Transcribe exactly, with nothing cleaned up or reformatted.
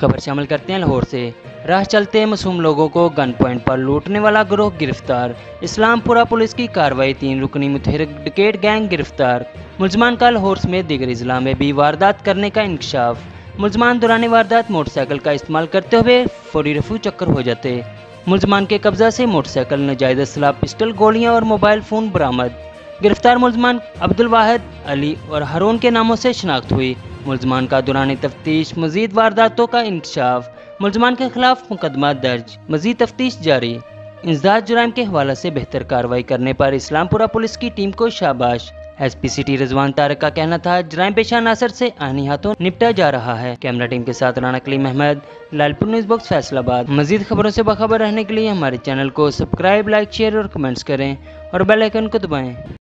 खबर शामिल करते हैं लाहौर से। राह चलते मासूम लोगों को गन पॉइंट पर लूटने वाला गिरोह गिरफ्तार। इस्लामपुरा पुलिस की कार्रवाई, तीन रुकनी मुतहरक डिकेट गैंग गिरफ्तार। मुलजमान का लाहौर समेत दीगर जिला में भी वारदात करने का इंकशाफ। मुलजमान दौरान वारदात मोटरसाइकिल का इस्तेमाल करते हुए फौरी रफू चक्कर हो जाते। मुलजमान के कब्जा से मोटरसाइकिल, नाजायज असला, पिस्टल, गोलियां और मोबाइल फ़ोन बरामद। गिरफ्तार मुलजमान अब्दुल वाहिद, अली और हारून के नामों से शनाख्त हुई। मुलजमान का दौरान तफ्तीश मजीद वारदातों का इंकशाफ। मुलजमान के खिलाफ मुकदमा दर्ज, मजीद तफ्तीश जारी। इंसदाद जुराम के हवाले से बेहतर कार्रवाई करने पर इस्लामपुरा पुलिस की टीम को शाबाश। S P C T Rizwan Tariq का कहना था, जराइम पेशा नासर से आनी हाथों निपटा जा रहा है। कैमरा टीम के साथ राना कली महमद, लालपुर न्यूज़ बॉक्स, फैसलाबाद। मजीद खबरों से बाखबर रहने के लिए हमारे चैनल को सब्सक्राइब, लाइक, शेयर और कमेंट्स करें और बेल आइकन को दबाएं।